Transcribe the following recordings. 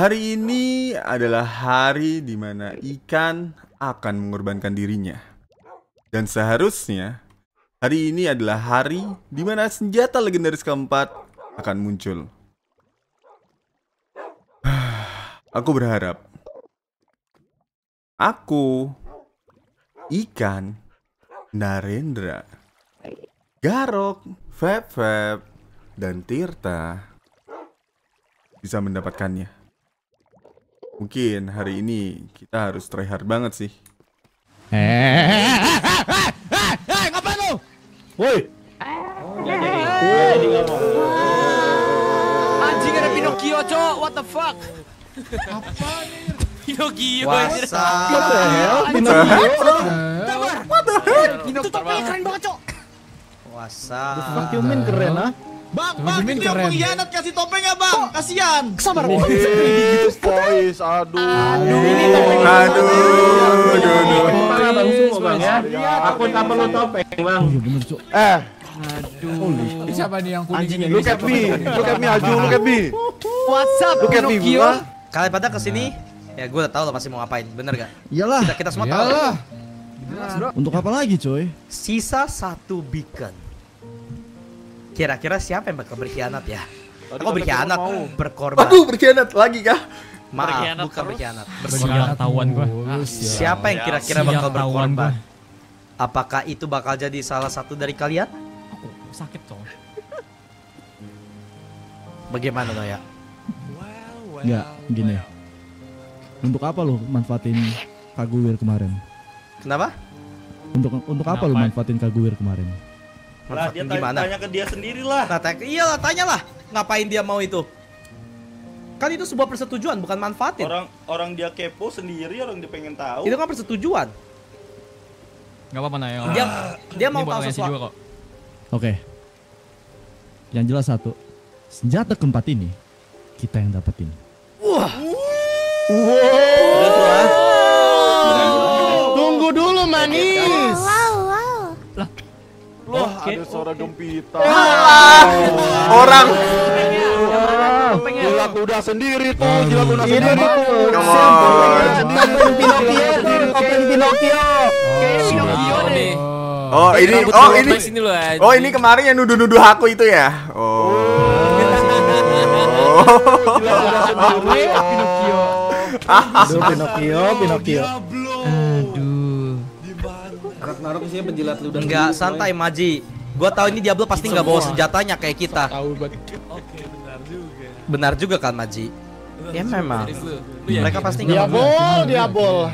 Hari ini adalah hari di mana ikan akan mengorbankan dirinya. Dan seharusnya, hari ini adalah hari di mana senjata legendaris keempat akan muncul. Aku berharap. Aku, ikan, Narendra, Garok, Vep-Vep, dan Tirta bisa mendapatkannya. Mungkin hari ini kita harus try hard banget sih. Ngapain lu? Woi. Jadi ngomong. Anjing ada Pinocchio, cok. What the fuck? Apa nih? Pinocchio. What the hell? Pinocchio. What the hell? Itu topiknya keren banget, cok. Wasa. Cumin keren, ha? Bang, itu yang pengkhianat kasih topeng ya bang, kasihan. Sabar, gitu pois, aduh. Parah bang, semua bang ya. Aku tak perlu topeng bang. Aduh. Siapa nih yang kuning ini? Look at me, Aju, look at me. WhatsApp, look at me. Kalian pada kesini, ya gue udah tahu lo masih mau ngapain, bener gak? Iyalah. Kita semua tahu. Untuk apa lagi coy? Sisa satu beacon. Kira-kira siapa yang bakal berkhianat ya? Aku berkhianat, berkorban. Aku berkhianat lagi kah? Maaf, berkhianat bukan berkhianat. Berkhianat tahuan gua. Siapa yang kira-kira bakal berkorban? Apakah itu bakal jadi salah satu dari kalian? Aku sakit dong. Bagaimana lo ya? Enggak, gini. Untuk apa lo manfaatin Kaguya kemarin? Kenapa? Untuk apa lo manfaatin Kaguya kemarin? Lah, dia tanya ke dia sendirilah. Iyalah, tanyalah. Ngapain dia mau itu? Kan itu sebuah persetujuan, bukan manfaatin. Orang dia kepo sendiri, orang dia pengen tahu. Itu kan persetujuan. Gak apa-apa Nayo. Dia mau tahu sesuatu. Oke. Yang jelas satu, senjata keempat ini kita yang dapetin. Wah. Tunggu dulu manis. Wah, ada suara gempita. Orang gila kuda sendiri tuh, gila kuda sendiri tuh. Pinocchio. Oh ini kemarin yang nuduh-nuduh aku itu ya. Pinocchio. Ragnarok isinya penjilat ludah. Enggak, santai Maji. Gua tahu ini Diablo pasti nggak bawa senjatanya kayak kita. Oke, benar juga. Benar juga kan Maji? Ya memang. Mereka pasti nggak bawa. Diablo.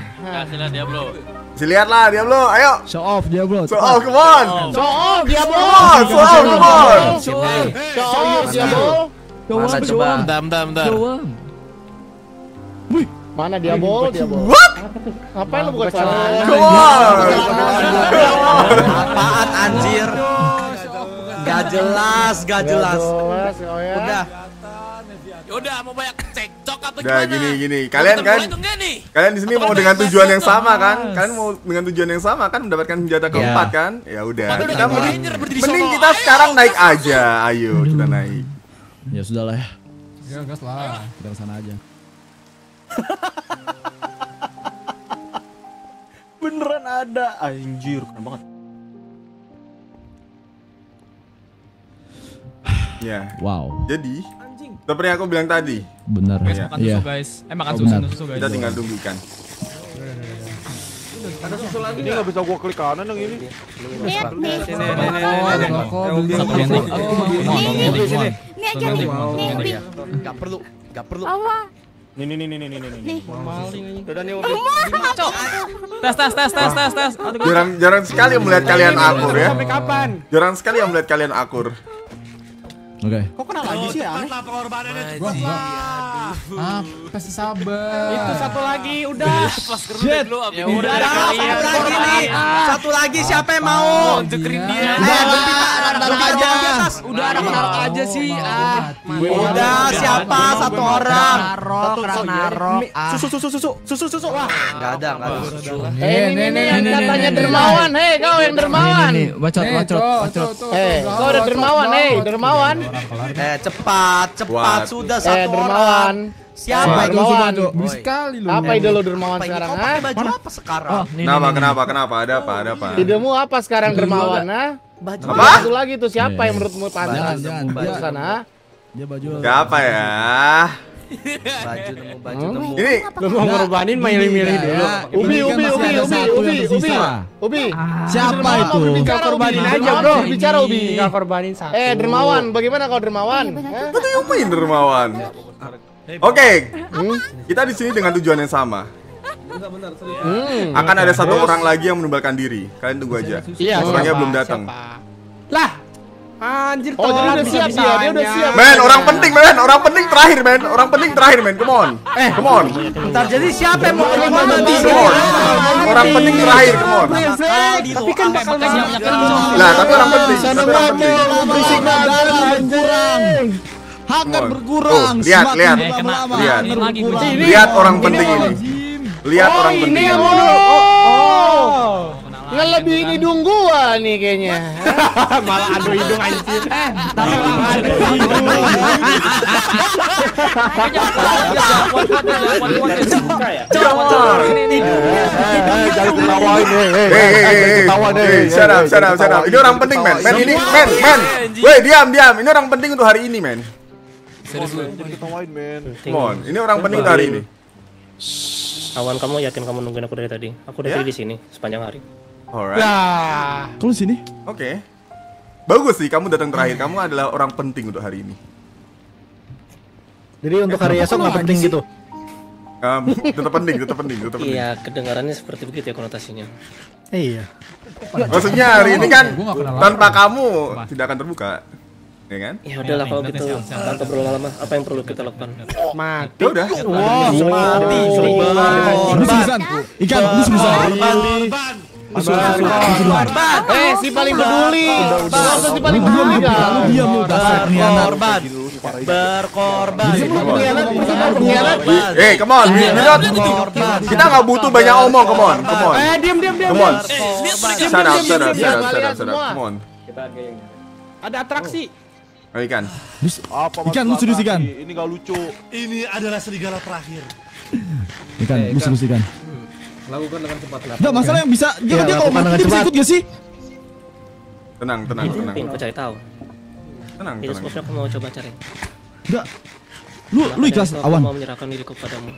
Lihatlah Diablo, ayo. Show off Diablo. Show off, come on. Show off Diablo. Show off, come on. Show off Diablo. Mana coba? Dam. Wih. Mana Diablo? What? Ngapain lu buka celana? Apaan anjir? Gak jelas. Udah. Yaudah, mau banyak cekcok apa gimana? Udah gini. Kalian di sini mau dengan tujuan yang sama kan? Kalian mau dengan tujuan yang sama kan mendapatkan senjata keempat kan? Ya udah. Mending kita sekarang naik aja. Ayo kita naik. Ya sudahlah ya. Ya gas lah. Kita ke sana aja. Beneran ada anjir, keren banget. Ya. Wow. Jadi, seperti yang aku bilang tadi. Bener. Makan susu guys. Makan susu guys. Kita tinggal tunggu ikan. Ada susu lagi. Ini nggak bisa gua klik kanan dong ini. Nih. Gak perlu. Nih. Tes. Jarang sekali melihat kalian akur ya. Sampai kapan? Jarang sekali yang melihat kalian akur. Oke. Kok kena lagi sih ya? Cepat pengorbanannya cepatlah. Kasih sabar. Itu satu lagi udah. Satu lagi siapa yang mau? Unjukin dia. Udah ada Ragnarok aja sih. Udah siapa satu orang? Ragnarok. Susu. Enggak ada. Ini yang katanya dermawan. Hei kau yang dermawan. Bacot. Kau udah dermawan. Cepat, sudah satu orang. Siapa itu semua tuh? Sekali lu. Apa ide lo dermawan sekarang? Kau pakai baju apa sekarang? Kenapa kenapa ada apa Idemu apa sekarang dermawan? Baju satu lagi tuh siapa yang menurutmu pantas? Sana. Dia baju. Siapa ya? Baju nemu baju nemu. Ini lu mau ngerubahin milih-milih dulu. Ubi. Siapa itu? Enggak korbanin aja, Bro. Bicara Ubi, enggak korbanin satu. Dermawan, bagaimana kau dermawan? Betul upain dermawan. Oke. Kita di sini dengan tujuan yang sama. Benar, akan ada satu orang lagi yang menumbalkan diri. Kalian tunggu aja. Orangnya belum datang. Lah. Anjir, orang udah siap dia, dia udah siap. Men, orang penting terakhir, men. Orang penting terakhir, men. Come on. Come on. Entar jadi siapa yang mau terima nanti? Orang penting terakhir, come on. Tapi kan bakal banyak yang lah, tapi orang penting. Berisik banget, kurang. Hangat berkurang. Lihat orang penting ini. Lihat orang penting ini. Ngelebihin hidung gua nih kayaknya. Malah adu hidung anjir. Ini orang penting, men. Men ini, men. Woi, diam. Ini orang penting untuk hari ini, men. Serius lu. Ini orang penting untuk hari ini. Kawan, kamu yakin kamu nungguin aku dari tadi? Aku udah di sini sepanjang hari. Alright. Nah, kamu sini? Oke. Bagus sih, kamu datang terakhir. Kamu adalah orang penting untuk hari ini. Jadi untuk hari esok nggak penting gitu? Tetap penting. Iya, kedengarannya seperti begitu ya konotasinya. Iya. Maksudnya hari ini kan tanpa kamu tidak akan terbuka, ya kan? Ya udahlah kalau gitu, tanpa perlu lama. Apa yang perlu kita lakukan? Mati. Udah. Mati. Ikan. Korban. Si paling peduli. Si paling peduli kan. Dia mau dasar nianat. Berkorban. Come on. Kita enggak butuh banyak omong, come on. Diam. Come on. Sadar. Come on. Ada atraksi. Ikan lucu ikan. Ini enggak lucu. Ini adalah serigala terakhir. Ikan lucu ikan. Lakukan dengan cepat. Enggak masalah yang bisa. Dia kalau mati bisa ikut gak sih? Tenang. Aku cari tahu. Tenang. Terus aku mau coba cari. Enggak. Lu ikhlas awan. Aku mau menyerahkan diriku padamu.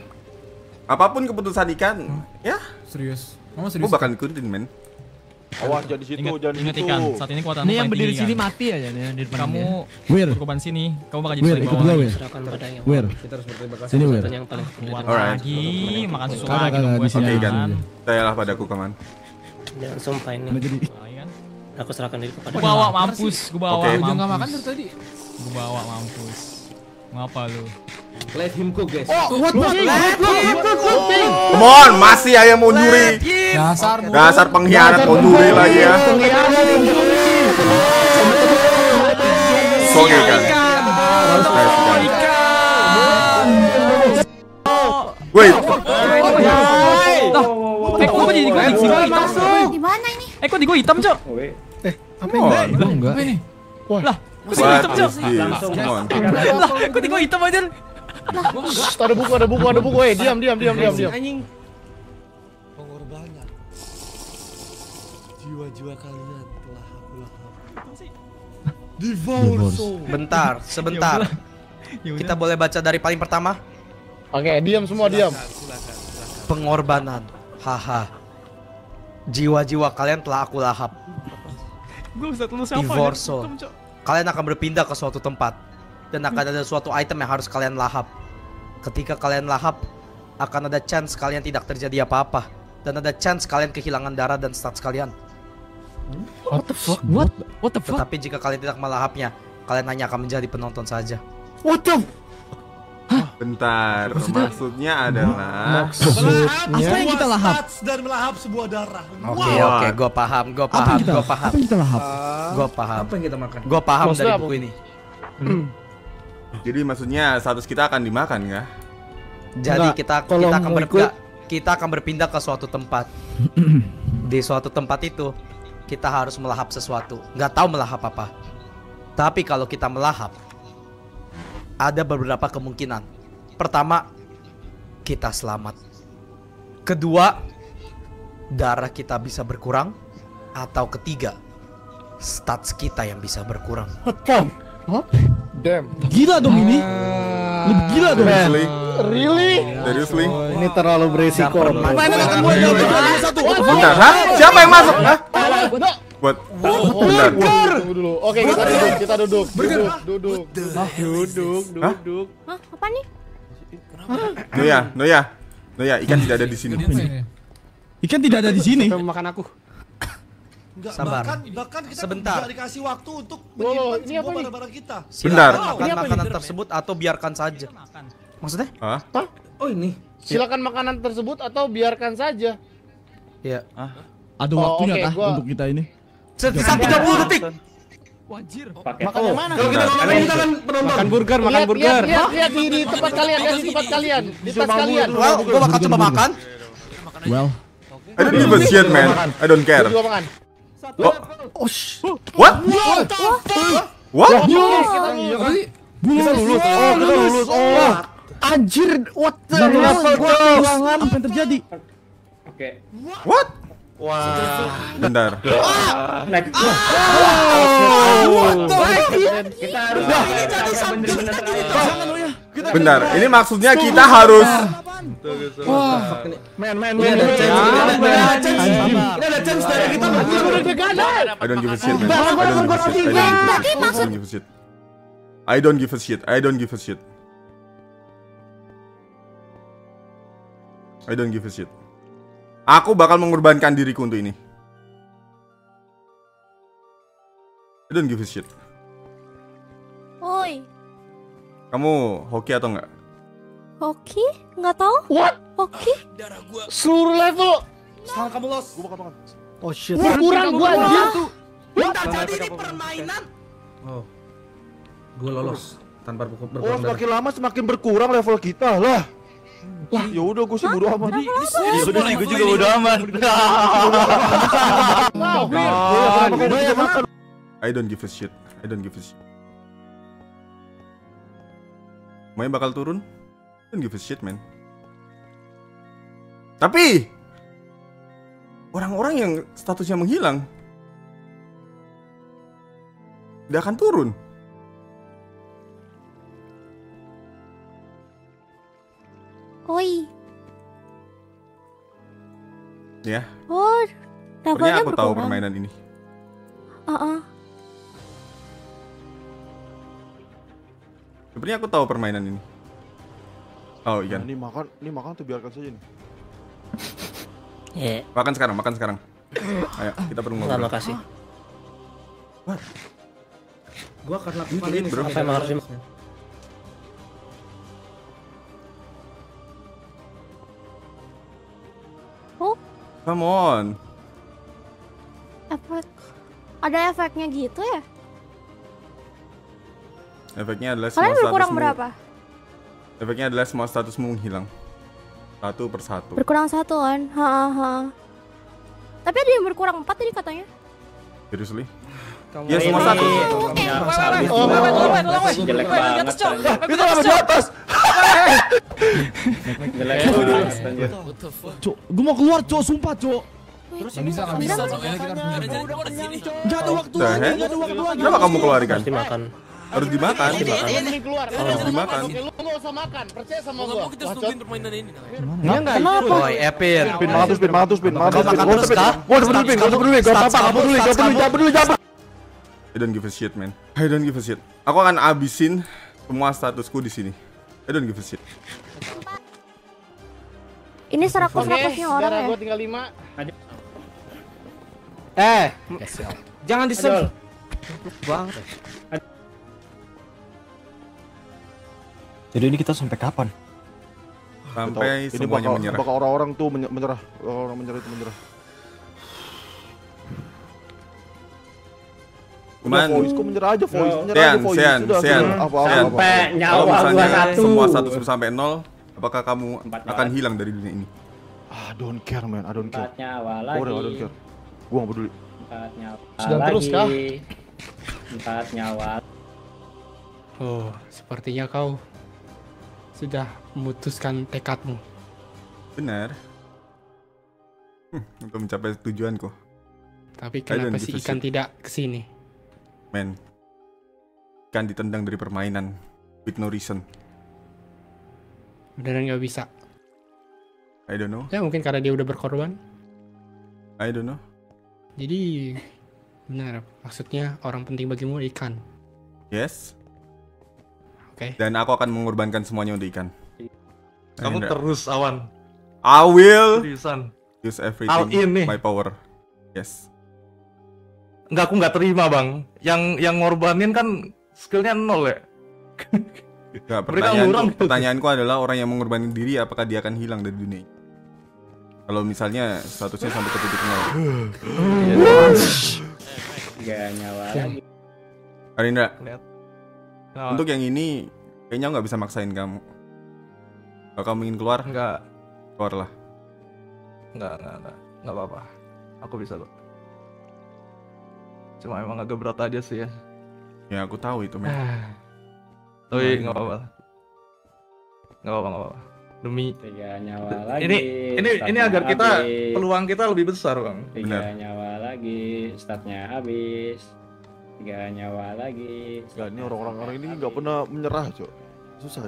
Apapun keputusan ikan, ya? Serius. Kamu serius? Gua bakal ikutin, men. Awas jadi situ, jangan itu. Saat ini kuatan. Ini yang berdiri sini mati aja nih di depan. Kamu berkorban sini. Kamu bakal jadi serigala. Kita harus berterima kasih. Sini wir. Lagi makan susu lagi. Oke kan. Tayalah padaku kaman. Jangan sumpah ini. Aku serahkan diri kepadamu. Gua bawa mampus. Gua enggak makan dari tadi. Gua bawa mampus. Ngapa lu? Let him cook, guys. Oh, what? Come on, masih aja mau nyuri. Dasar pengkhianat mau nyuri lagi ya. Soalnya kan. Wait. Kok jadi gua masuk? Di mana ini? Kok di gua hitam, Cok? Apa enggak? Lah, kok hitam, Cok? Lah, kok di gua hitam aja. Ada buku. Diam. Anjing. Pengorbanan. Jiwa-jiwa kalian telah aku lakukan. Sebentar. Kita boleh baca dari paling pertama? Oke, diam semua, diam. Pengorbanan. Haha. Jiwa-jiwa kalian telah aku lahap. Divorso. Kalian akan berpindah ke suatu tempat dan akan ada suatu item yang harus kalian lahap. Ketika kalian lahap, akan ada chance kalian tidak terjadi apa-apa dan ada chance kalian kehilangan darah dan stats kalian. What the fuck? Tetapi jika kalian tidak melahapnya, kalian hanya akan menjadi penonton saja. What the? Bentar, maksudnya adalah apa yang kita lahap dan melahap sebuah darah. Oke, gua paham. Apa yang kita lahap? Gua paham. Apa yang kita makan? Gua paham dari buku ini. Jadi maksudnya status kita akan dimakan nggak? Jadi kita akan berpindah ke suatu tempat. Di suatu tempat itu kita harus melahap sesuatu. Nggak tahu melahap apa. Tapi kalau kita melahap, ada beberapa kemungkinan. Pertama, kita selamat. Kedua, darah kita bisa berkurang. Atau ketiga, stats kita yang bisa berkurang. Damn. Gila dong ini. Gila dong. Really? Seriously? Ini terlalu beresiko. Bentar, hah? Siapa yang masuk? Hah? Buat burger. Oke, kita duduk. Duduk. Hah? Apa nih? Noya, ikan tidak ada di sini. Ikan tidak ada di sini. Makan aku. Enggak, sabar. Bahkan kita sebentar dikasih waktu untuk menyimpan semua barang-barang kita. Sebentar. Makan makanan tersebut atau biarkan saja. Maksudnya? Hah? Oh ini. Silakan makanan tersebut atau biarkan saja. Iya. Ada waktunya kah untuk kita ini? Sekitar 30 detik. Wajir. Makan yang mana? Kalau kita makan penonton. Makan burger. Lihat di tempat kalian, di tempat kalian. Well, gua bakal coba makan. Well. I don't give a shit, man. I don't care. What? Kita lulus. Oh, anjir. What the hell? Apa yang terjadi? Oke. What? Wah, bentar. Kita harus benar. Ini maksudnya kita harus. Wah, main. Ada chance dari kita I don't give a shit, man. I don't give a shit. Aku bakal mengorbankan diriku untuk ini. I don't give a shit. Oi. Kamu hoki atau enggak? Hoki? Enggak tahu. What? Hoki? Darah gua seluruh level. Selang kamu los. Gua bakal makan. Oh shit. Kurang gua aja tuh. Bentar, jadi ini permainan. Oh. Gua lolos tanpa berkurang. Oh, semakin lama semakin berkurang level kita lah. Wah, ya udah gue sih bodo amat. Gue juga bodo amat. I don't give a shit. Main bakal turun. I don't give a shit, man. Tapi orang-orang yang statusnya menghilang tidak akan turun. Oi. Ya. Oh, pokoknya aku tahu permainan ini. Sebenarnya aku tahu permainan ini. Oh iya. Nah, ini makan tuh biarkan saja nih. Makan sekarang. Ayo, kita perlu ngobrol. Terima kasih. What? Gua akan lakukan ini sampai maksimal. Come on. Efek. Ada efeknya gitu ya? Efeknya adalah semua statusmu. Berkurang berapa? Efeknya adalah semua statusmu menghilang. Satu persatu. Berkurang satu kan? Tapi ada yang berkurang 4 tadi katanya. Seriously? Ya semua satu. Jelek banget. Itu apa di atas? Cok, gue mau keluar, Cok, sumpah, Cok. Terus ini bisa Gak ada waktu lagi. Kenapa kamu keluar kan? Harus dimakan. Lu gak usah makan, percaya sama gue. Kita setujuin permainan ini. Kenapa? Woy, Epin. Pin, makan terus. Gak usah peduli. I don't give a shit, man. Aku akan abisin semua statusku di sini. I don't give a shit. Ini 100-100-nya orang ya? Gua tinggal 5. Jangan disel. Bang. Jadi ini kita sampai kapan? Sampai semuanya menyerah. Bakal orang-orang tuh menyerah. Orang menyerah itu menyerah. Voice-ku menyerah aja, voice-nya sampai nyawa gua satu. Semua status sampai 0. Apakah kamu akan hilang dari dunia ini? I don't care, man. I don't care. I don't care. Gua enggak peduli. 4 nyawa. Sedang terus kah? 4 nyawa. Oh, sepertinya kau sudah memutuskan tekadmu. Benar. Untuk mencapai tujuanku. Tapi kenapa si ikan tidak kesini? Men, ikan ditendang dari permainan with no reason. Beneran nggak bisa? I don't know. Ya mungkin karena dia udah berkorban. I don't know. Jadi benar, maksudnya orang penting bagimu ikan. Yes. Oke. Okay. Dan aku akan mengorbankan semuanya untuk ikan. Kamu Narendra. Terus Awan. I will. Seriusan. Use everything in my power. Yes. Enggak, aku nggak terima bang. Yang ngorbanin kan skillnya nol ya. Nah, pertanyaanku adalah orang yang mengorbankan diri apakah dia akan hilang dari dunia? Kalau misalnya statusnya sampai ke titik nol. Gak nyawa lagi. Narendra, untuk yang ini kayaknya nggak bisa maksain kamu. Kalau kamu ingin keluar, nggak keluarlah. Nggak apa-apa. Aku bisa kok. Cuma emang agak berat aja sih ya. Ya aku tahu itu men. Oh iya, nggak apa-apa. Nggak apa-apa. Demi tiga nyawa lagi. Ini agar kita habis. Peluang kita lebih besar bang. Tiga nyawa lagi, statnya habis. Tiga nyawa lagi. Ya, ini orang-orang ini nggak pernah menyerah cok. Susah.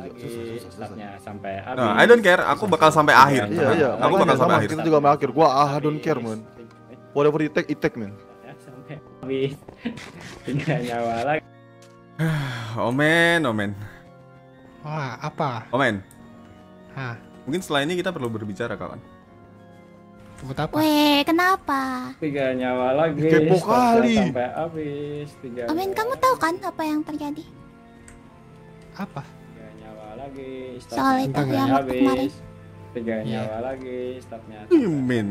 Statnya sampai habis. Nah, I don't care. Aku bakal sampai akhir. Iya. Aku bakal sampai akhir. Kita juga sampai akhir. Gua I don't care man. Whatever you take, it take man. Sampai habis. Tiga nyawa lagi. Omen. Wah apa? Omen. Hah. Mungkin setelah ini kita perlu berbicara kawan. Buat apa? Weh, kenapa? Tiga nyawa lagi. Kepo kali. Sampai habis. Omen, kamu tahu kan apa yang terjadi? Apa? Tiga nyawa lagi. Soal itu yang waktu kemarin. Tiga nyawa lagi. Stopnya. Omen.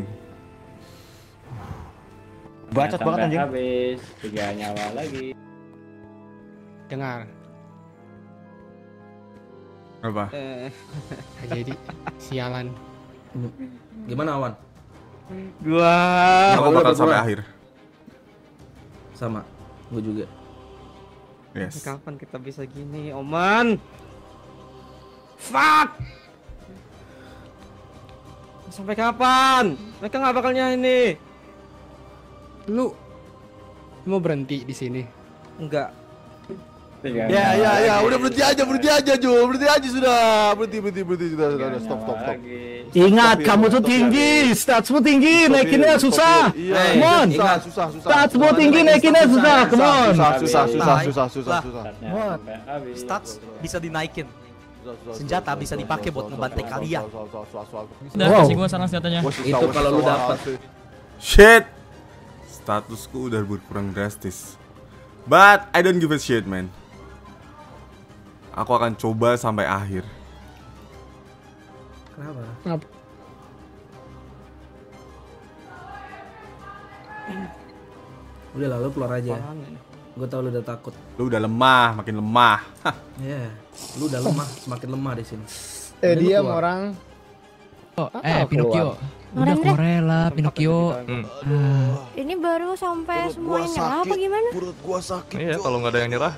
Bacot banget anjing. Habis. Tiga nyawa lagi. Dengar. Apa? Jadi sialan. Gimana Awan? Gua. Aku bakal sampai akhir. Sama, gua juga. Yes. Kapan kita bisa gini, Oman? Fuck! Sampai kapan? Mereka nggak bakalnya ini. Lu mau berhenti di sini? Enggak. Ya, udah berhenti aja, Jo, sudah, stop. Ingat, kamu tuh tinggi, statsmu tinggi, naikinnya susah, come on. Statsmu tinggi, naikinnya susah, come on. Susah. Stats bisa dinaikin, senjata bisa dipakai buat ngebantai kalian. Udah, kasih gua sana senjatanya. Itu kalau lu dapat. Shit, statusku udah berkurang drastis. But I don't give a shit, man. Aku akan coba sampai akhir. Kenapa? Udah lah, lu keluar aja. Gue tau lu udah takut. Lu udah lemah, makin lemah. Iya, yeah, lu udah lemah, semakin lemah di sini. Diam orang. Oh, Pinocchio. Udah korela, Pinocchio. Ini baru sampai semuanya apa gimana? Perut gua sakit. Iya, kalau nggak ada yang nyerah.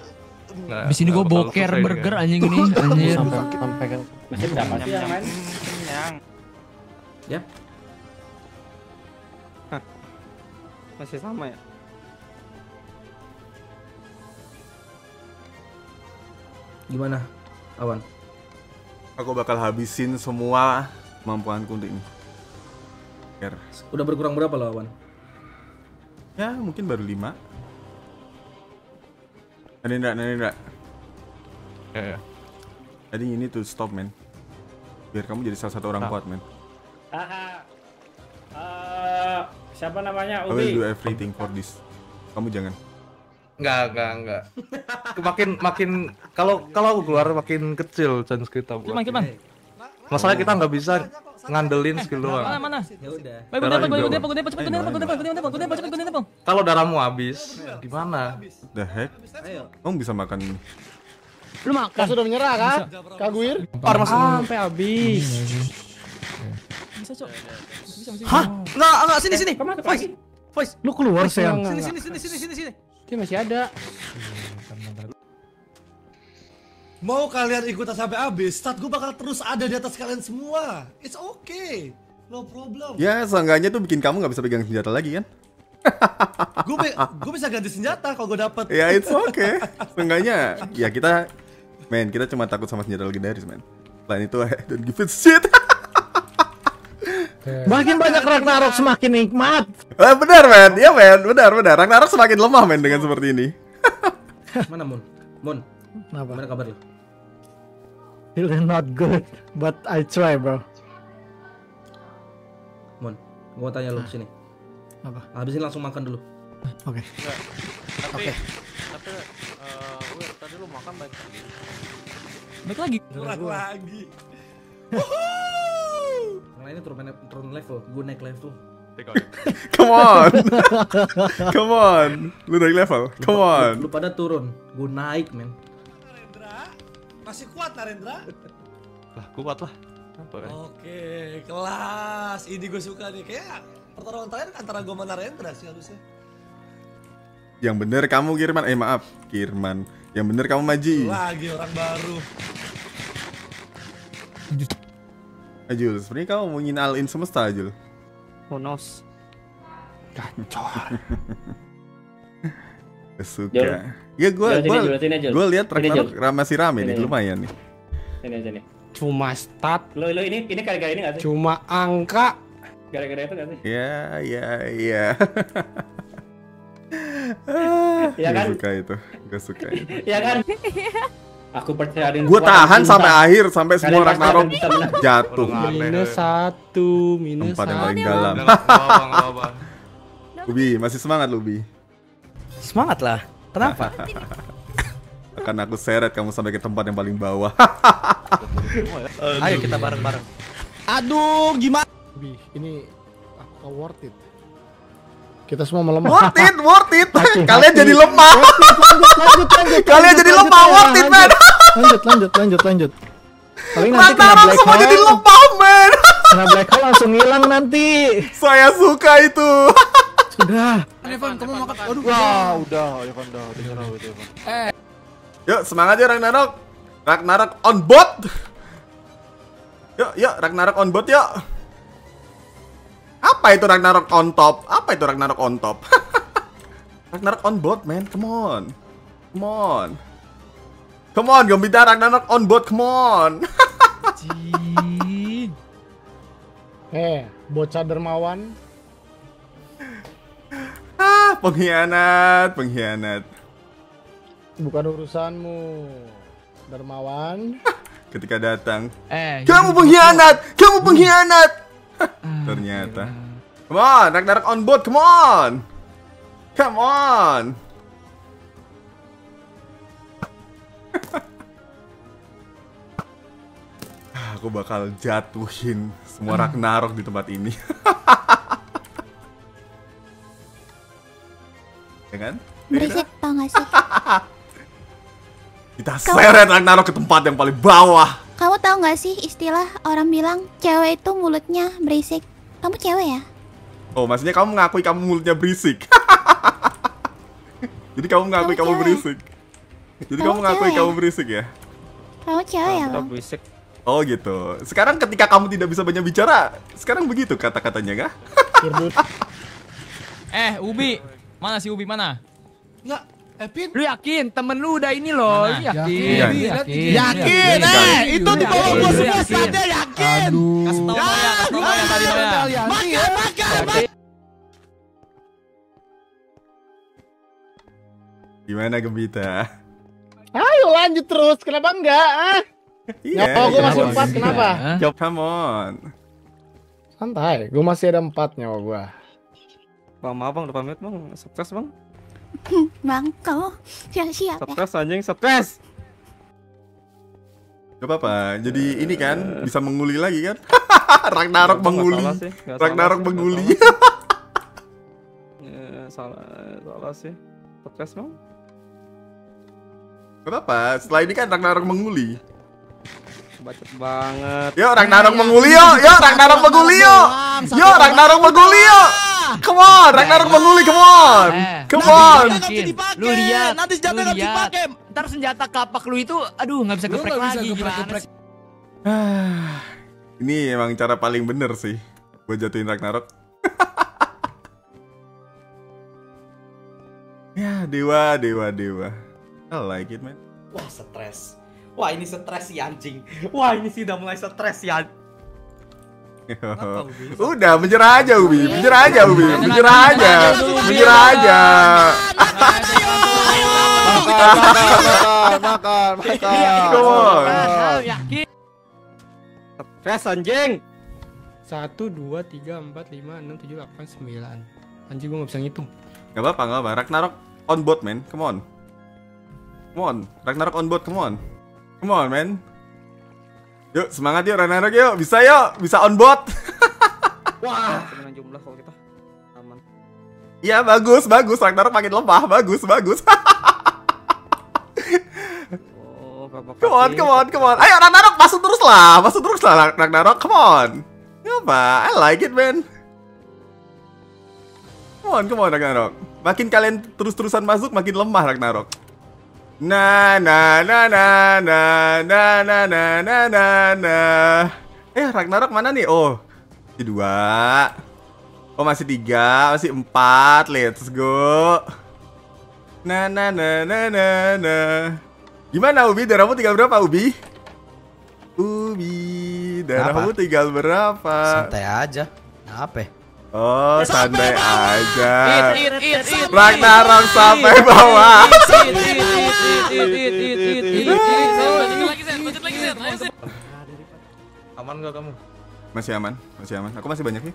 Di sini gua boker burger anjing ini, anjir. Sampai kan. Ya. Masih sama ya? Gimana, Awan? Aku bakal habisin semua kemampuanku untuk ini. Udah berkurang berapa lo Awan? Ya mungkin baru 5. Narendra. Ya. Jadi ini tuh stop men. Biar kamu jadi salah satu orang kuat men. Siapa namanya? Ubi. I will do everything for this. Kamu jangan. Enggak. makin kalau aku keluar makin kecil chance kita. Gimana? Masalah kita nggak bisa ngandelin skill doang. Mana? Ya udah. Baik, kalau darahmu habis, gimana? The heck? Kamu bisa makan ini. Lu makan. Sudah menyerah kan? Kaguir. Sampai habis. Bisa, Cok. Hah? Enggak, sini. Voice. Lu keluar, sayang. Sini. Dia masih ada. Mau kalian ikutan sampai habis, stat gue bakal terus ada di atas kalian semua. It's okay, no problem. Ya, seenggaknya tuh bikin kamu nggak bisa pegang senjata lagi kan? Gue bisa ganti senjata kalau gue dapet. Ya, it's okay. Seenggaknya, ya kita, men, kita cuma takut sama senjata legendaris, men. Lain itu, don't give it shit. Makin banyak Ragnarok semakin nikmat. Benar, men. Ya, men. Benar. Ragnarok semakin lemah, men, dengan seperti ini. Mana Mun? Mun. Kenapa? Mana kabar lu? Still not good, but I try, bro. Mun, gua tanya lu kesini. Apa? Habisin langsung makan dulu. Oke. Oke. Tapi tadi lu makan baik lagi. Baik lagi. Kurang lagi. Ini turun level, gue naik level. Come on, come on, lu naik level, come on. Lu pada turun, gue naik, men. Narendra, masih kuat Narendra? Lah, kuat lah. Oke, kelas. Ini gue suka nih, kayak pertarungan terakhir antara gue sama Narendra sih harusnya. Yang bener kamu Kirman, maaf Kirman. Yang bener kamu Maji. Lagi orang baru. Jul, sebenarnya kamu mau ngin-all-in semesta, Jul. Oh, nos. Gancor. Suka. Ya gue lihat Ragnarok masih rame nih, lumayan nih. Ini aja nih. Cuma stat. Lo ini gara-gara ini enggak sih? Cuma angka. Gara-gara itu enggak sih? Ya. Ya kan? Gue suka itu. Ya kan? Aku percaya gue tahan sampai akhir, sampai semua Ragnarok jatuh. -1, -1. Tempat yang paling dalam. Lubi, masih semangat Lubi? Semangat lah, kenapa? Akan aku seret kamu sampai ke tempat yang paling bawah. Ayo kita bareng-bareng. Aduh, gimana? Lubi, ini aku worth it. Kita semua melemah. Worth it. Kalian jadi lemah. Kalian jadi lemah, worth it, man. Lanjut. Paling nanti semua jadi lemah, man. Kena black hole langsung hilang nanti. Saya suka itu. Sudah. Evan, kamu makan. Aduh. Wah, udah. Evan, udah. Yuk, semangat ya Ragnarok. Ragnarok on board. Yuk, Ragnarok on board yuk. Apa itu Ragnarok on top? Ragnarok on board, man. Come on, Gambita. Ragnarok on board, come on. Bocah dermawan. Pengkhianat. Bukan urusanmu, dermawan. Ketika datang. Kamu pengkhianat. Ternyata. Come on, Ragnarok on board, come on. Aku bakal jatuhin semua Ragnarok di tempat ini. Ya kan? Berisik tau gak sih? Kita seret Ragnarok ke tempat yang paling bawah. Kamu tahu nggak sih istilah orang bilang cewek itu mulutnya berisik? Kamu cewek ya? Oh, maksudnya kamu mengakui kamu mulutnya berisik? Jadi kamu mengakui kamu berisik? Jadi kamu mengakui kamu berisik ya? Kamu cewek ya? Berisik. Oh gitu. Sekarang ketika kamu tidak bisa banyak bicara, sekarang begitu kata-katanya kah? Ubi, mana sih Ubi mana? Enggak. Epin? Lu yakin temen lu udah ini loh? Yakin. Itu di bawah gua semua sadar yakin. Kasih tau ya tadi ya. Makan. Gimana Gembita? Ayo lanjut terus, kenapa enggak? Nyawa gua masih 4, kenapa? Jawab, come on. Santai, gua masih ada 4 nyawa gua. Bang, abang udah pamit bang, sukses bang. Bang, kau siap-siap ya? Stres anjing, stres. Gak apa-apa, jadi ini kan bisa menguli lagi kan? Ragnarok menguli. Ragnarok menguli. Salah sih, stres bang. Gak apa, setelah ini kan Ragnarok menguli. Bacot banget. Yuk Ragnarok menguli yuk. Yuk Ragnarok menguli yuk. Come on, Ragnarok mengguli, come on. Come on. Lu lihat, nanti senjata enggak dipakai. Entar senjata kapak lu itu aduh enggak bisa geprek lagi. Ini emang cara paling bener sih buat jatuhin Ragnarok. Ya, dewa. I like it, man. Wah, stres. Wah, ini stres si anjing. Wah, ini sih udah mulai stres ya. Udah menyerah aja Ubi, menyerah aja. Makan. Stres anjing. 1, 2, 3, 4, 5, 6, 7, 8, 9. Anjing gua nggak bisa ngitung. Gak apa-apa. Ragnarok on board, man. Come on. Ragnarok on board, come on. Come on, man. Yuk, semangat yuk Ragnarok yuk. Bisa yuk, bisa on board. Wah, dengan jumlah kalau kita aman. Iya, bagus. Ragnarok makin lemah, bagus. Oh, come on. Ayo Ragnarok, masuk terus lah Ragnarok. Come on. Coba, I like it, man. Come on Ragnarok. Makin kalian terus-terusan masuk, makin lemah Ragnarok. Nah. Ragnarok mana nih? Oh, masih 2. Oh, masih 3, masih 4. Let's go. Nah. Gimana Ubi? Darahmu tinggal berapa Ubi? Darahmu tinggal berapa? Santai aja. Apa? Oh, santai aja. Ragnarok sampai bawah. Aman gak kamu? Masih aman. Aku masih banyak sih.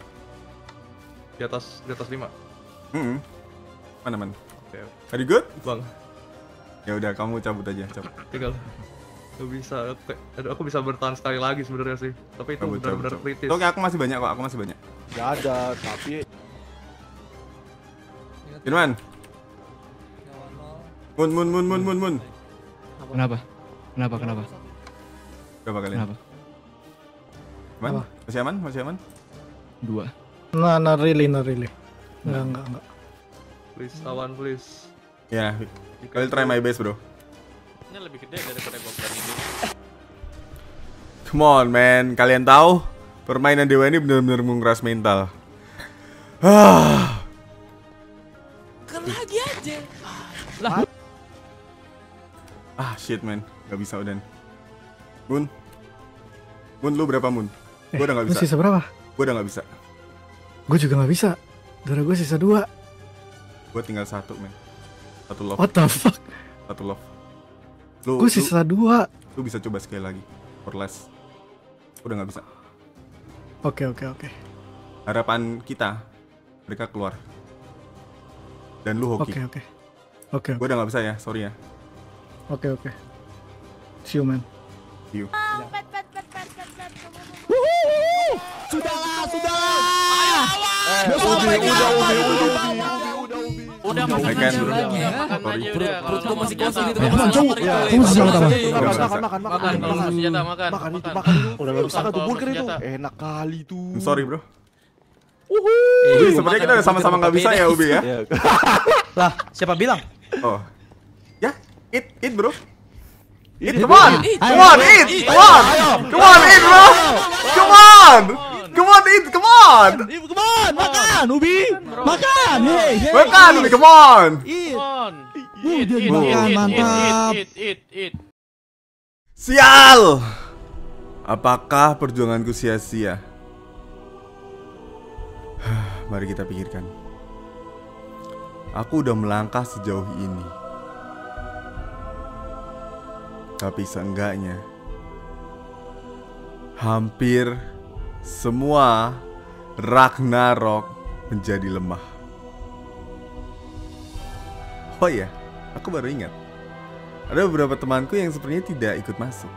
Di atas 5. Aman. Are you good? Bang. Ya udah kamu cabut aja, Tinggal. Aku bisa bertahan sekali lagi sebenarnya sih. Tapi itu benar-benar kritis. Oke, aku masih banyak. Gak ada, tapi Irman. Mun. Kenapa? Coba kalian. Kenapa? Mana? Masih aman? 2. Nah, not really. Enggak. Please, awan please. Ya, I'll try my best, bro. Ini lebih gede daripada gua berani ini. Come on, man. Kalian tahu permainan dewa ini benar-benar menguras mental. Lagi aja. Lah. Shit, man, gak bisa Oden. Mun, lu berapa Mun? Gua udah gak bisa. Sisa berapa? Gua udah gak bisa. Gua juga gak bisa. Darah gua sisa 2. Gua tinggal 1, men. 1 love. What the fuck? 1 love. Gua sisa 2. Lu bisa coba sekali lagi. For less. Gua udah gak bisa. Oke. Harapan kita mereka keluar. Dan lu hoki. Oke. Gua udah gak bisa ya, sorry ya. Oke. See you, man. See you. Udah. Sebenarnya kita sama-sama nggak bisa ya, Ubi ya. Lah, siapa bilang? Oh. Ya, Eat bro. Come on, eat bro. Makan Ubi. Makan Ubi, come on. Eat. Sial. Apakah perjuanganku sia-sia? Mari kita pikirkan. Aku udah melangkah sejauh ini. Tapi seenggaknya hampir semua Ragnarok menjadi lemah. Oh ya, aku baru ingat. Ada beberapa temanku yang sepertinya tidak ikut masuk.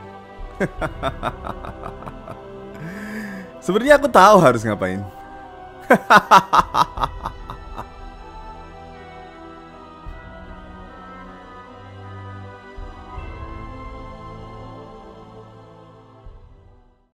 Sebenarnya aku tahu harus ngapain.